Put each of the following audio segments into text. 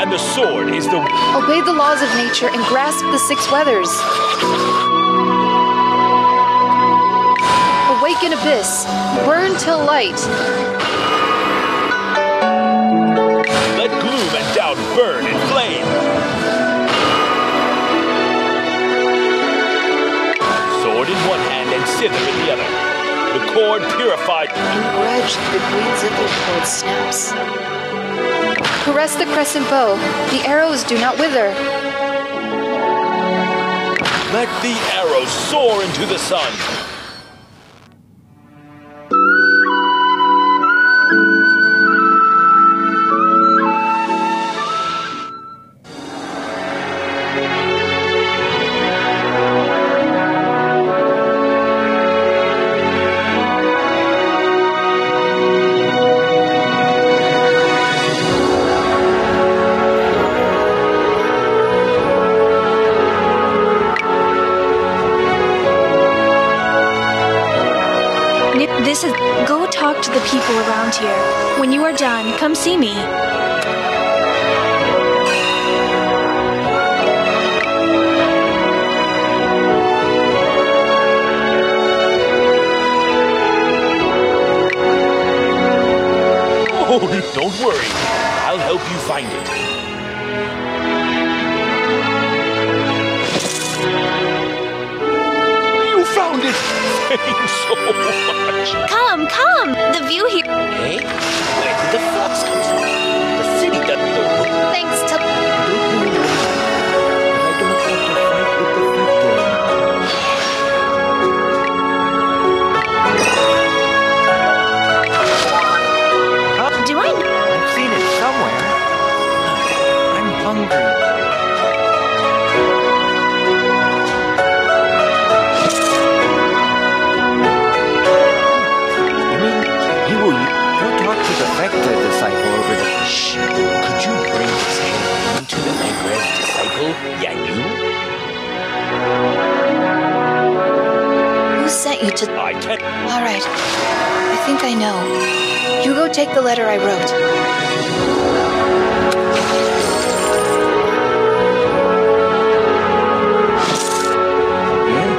and the sword is the... Obey the laws of nature and grasp the six weathers. Awaken abyss, burn till light. Let gloom and doubt burn in flame. Sword in one hand and scyther in the other. The cord purified. In a grudge, the green zither cord snaps. Caress the crescent bow. The arrows do not wither. Let the arrows soar into the sun. Here. When you are done, come see me. Oh, don't worry. I'll help you find it. Found it! Thanks so much! Come, come! The view here... Hey, where did the fox come from? The city that... Thanks to... I don't want to fight with the victor. Huh? Do I... I've seen it somewhere. I'm hungry. Shh! Could you bring the same to the Megrez disciple, Yanyu? Who sent you to... I can't... All right. I think I know. You go take the letter I wrote. Yeah?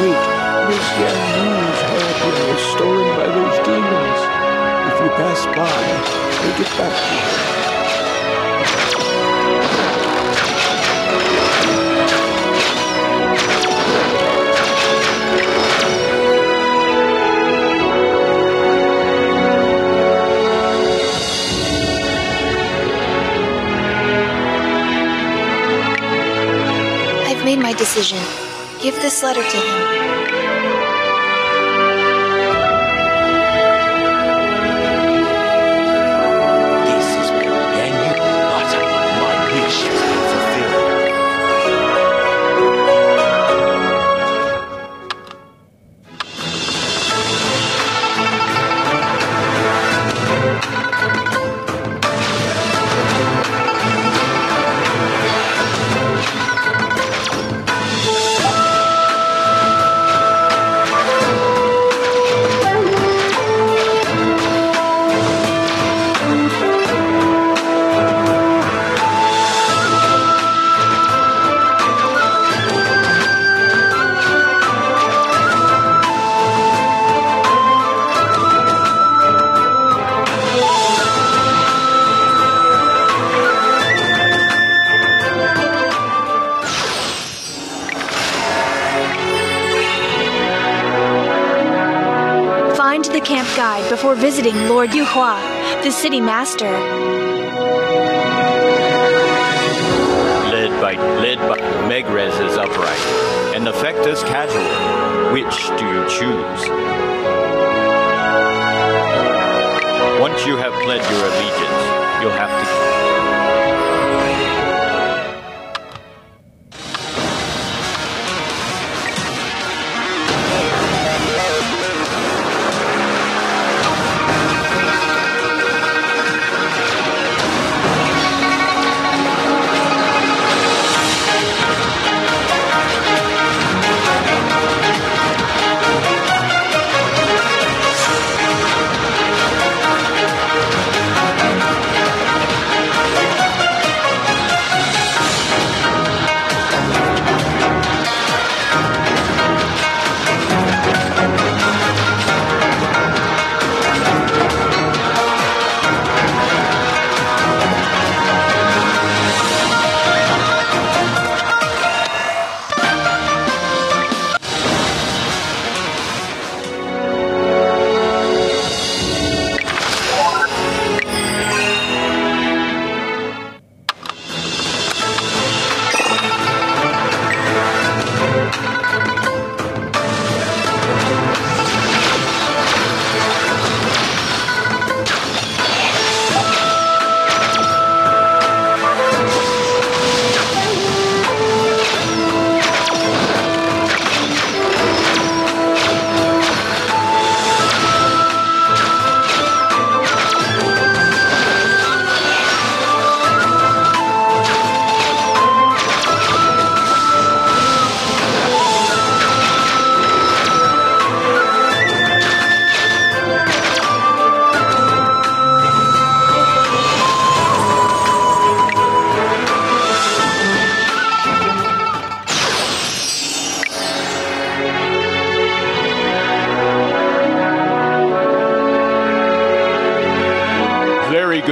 Wait. Miss Yanu's head was stolen by those demons. If you pass by... Take it back. I've made my decision. Give this letter to him. Before visiting Lord Yuhua, the city master. Led by Megrez is upright, and the Fectus casual. Which do you choose? Once you have pled your allegiance, you'll have to...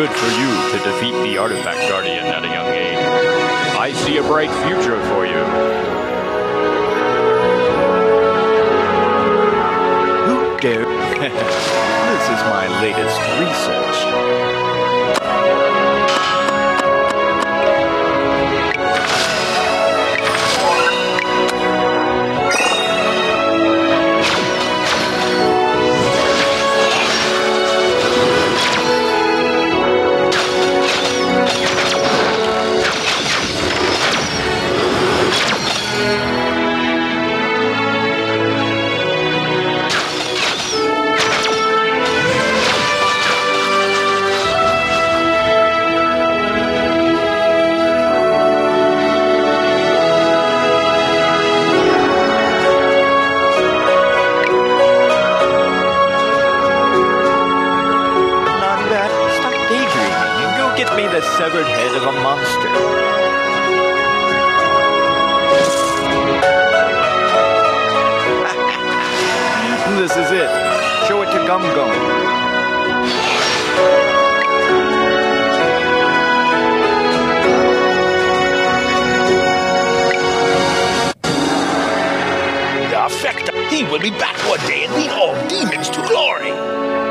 good for you to defeat the Artifact Guardian at a young age. I see a bright future for you. Who dare? This is my latest research. This is it. Show it to Gum-Gum. The Affector, he will be back one day and lead all demons to glory.